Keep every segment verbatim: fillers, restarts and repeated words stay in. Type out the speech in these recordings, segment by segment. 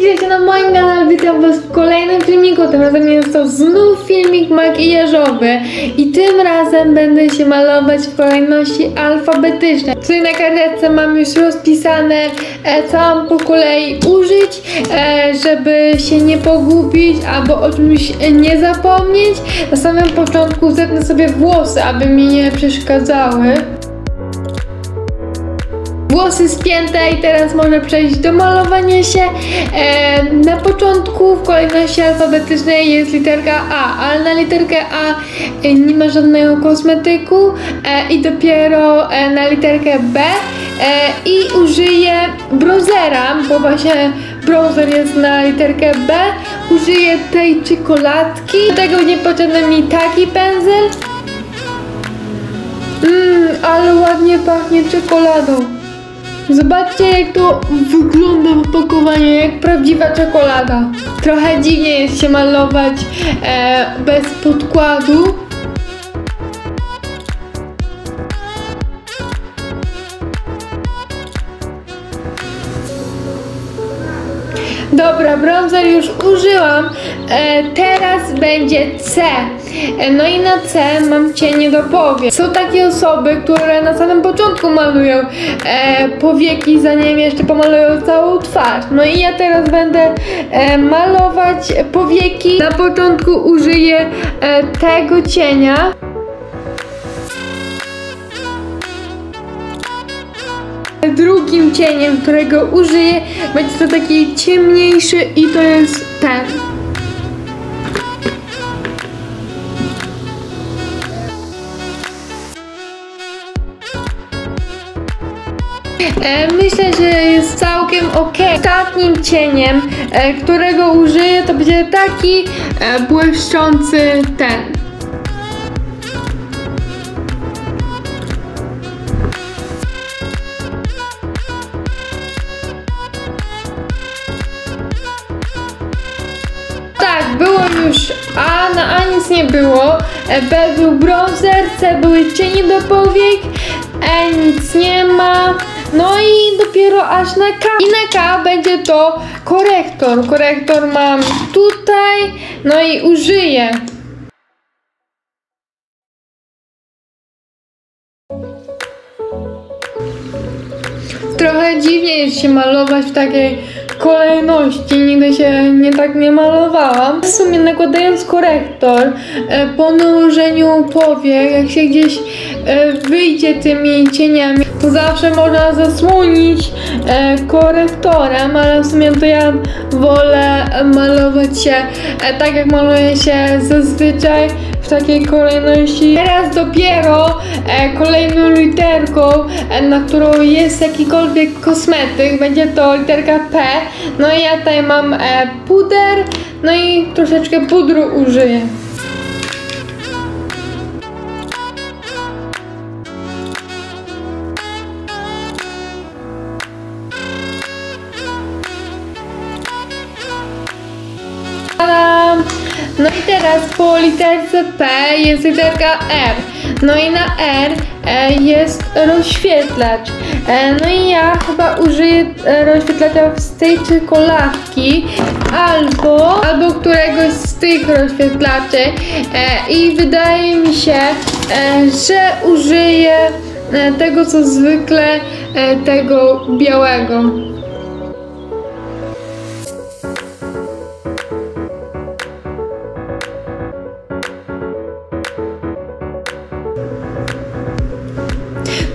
witajcie na moim kanale, witam was w kolejnym filmiku. Tym razem jest to znów filmik makijażowy i tym razem będę się malować w kolejności alfabetycznej. Tutaj na karteczce mam już rozpisane e, co mam po kolei użyć, e, żeby się nie pogubić albo o czymś nie zapomnieć. Na samym początku zetnę sobie włosy, aby mi nie przeszkadzały. Włosy spięte i teraz można przejść do malowania się. E, na początku w kolejności alfabetycznej jest literka A, ale na literkę A nie ma żadnego kosmetyku e, i dopiero e, na literkę B e, i użyję brązera, bo właśnie brązer jest na literkę B. Użyję tej czekoladki, do tego nie potrzebny mi taki pędzel. Mmm, ale ładnie pachnie czekoladą. Zobaczcie, jak to wygląda opakowanie, jak prawdziwa czekolada. Trochę dziwnie jest się malować e, bez podkładu. Dobra, brązer już użyłam, e, teraz będzie C. E, no i na C mam cienie do powiek. Są takie osoby, które na samym początku malują e, powieki, zanim jeszcze pomalują całą twarz. No i ja teraz będę e, malować powieki. Na początku użyję e, tego cienia. Drugim cieniem, którego użyję, będzie to taki ciemniejszy i to jest ten. E, myślę, że jest całkiem ok. Ostatnim cieniem, e, którego użyję, to będzie taki e, błyszczący ten. Było już A, na A nic nie było, B był brązer, C były cienie do powiek, E nic nie ma, no i dopiero aż na K. I na K będzie to korektor. Korektor mam tutaj, no i użyję. Trochę dziwnie jest się malować w takiej kolejności, nigdy się nie tak nie malowałam. W sumie nakładając korektor po nałożeniu powiek, jak się gdzieś wyjdzie tymi cieniami, to zawsze można zasłonić korektorem, ale w sumie to ja wolę malować się tak, jak maluję się zazwyczaj, w takiej kolejności. Teraz dopiero kolejną literką, na którą jest jakikolwiek kosmetyk, będzie to literka P. No i ja tutaj mam e, puder, no i troszeczkę pudru użyję. Tadam! No i teraz po literce P jest literka R. No i na R e, jest rozświetlacz. E, no i ja chyba użyję rozświetlacza z tej czekoladki albo, albo któregoś z tych rozświetlaczy e, i wydaje mi się, e, że użyję e, tego co zwykle, e, tego białego.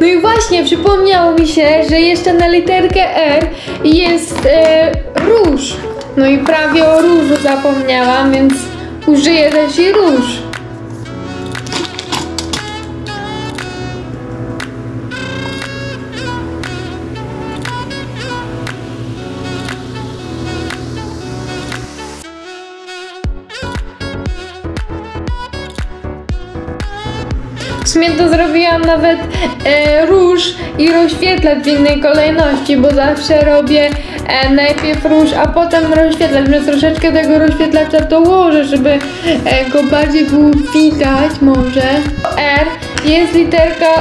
No i właśnie przypomniało mi się, że jeszcze na literkę R jest e, róż. No i prawie o różu zapomniałam, więc użyję też i róż. W sumie to zrobiłam nawet e, róż i rozświetlacz w innej kolejności, bo zawsze robię e, najpierw róż, a potem rozświetlacz, że troszeczkę tego rozświetlacza dołożę, żeby e, go bardziej było widać może. R jest literka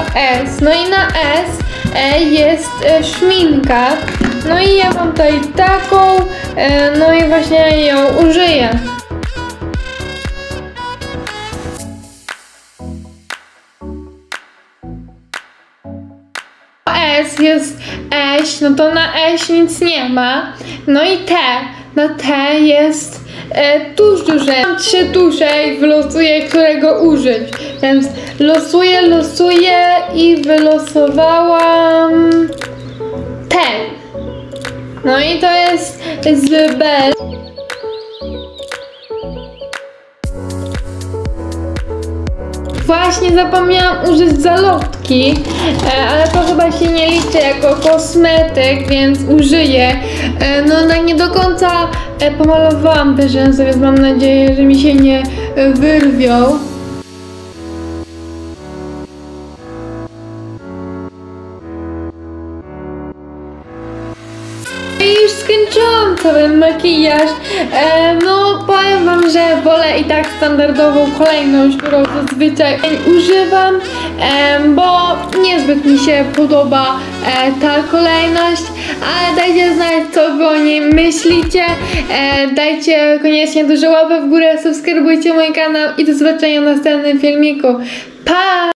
S, no i na S e, jest e, szminka, no i ja mam tutaj taką, e, no właśnie ją użyję. S jest eś, no to na eś nic nie ma. No i T, na T jest e, tuż dłużej. Tam się dłużej wylosuje, którego użyć. Więc losuję, losuję i wylosowałam T. No i to jest z B. Właśnie zapomniałam użyć zalotki, ale to chyba się nie liczy jako kosmetyk, więc użyję. No, no nie do końca pomalowałam te rzęsy, więc mam nadzieję, że mi się nie wyrwią. Już skończyłam cały makijaż. E, no powiem wam, że wolę i tak standardową kolejność, którą zazwyczaj używam, e, bo niezbyt mi się podoba e, ta kolejność, ale dajcie znać, co wy o niej myślicie. E, dajcie koniecznie dużo łapy w górę, subskrybujcie mój kanał i do zobaczenia w następnym filmiku. Pa!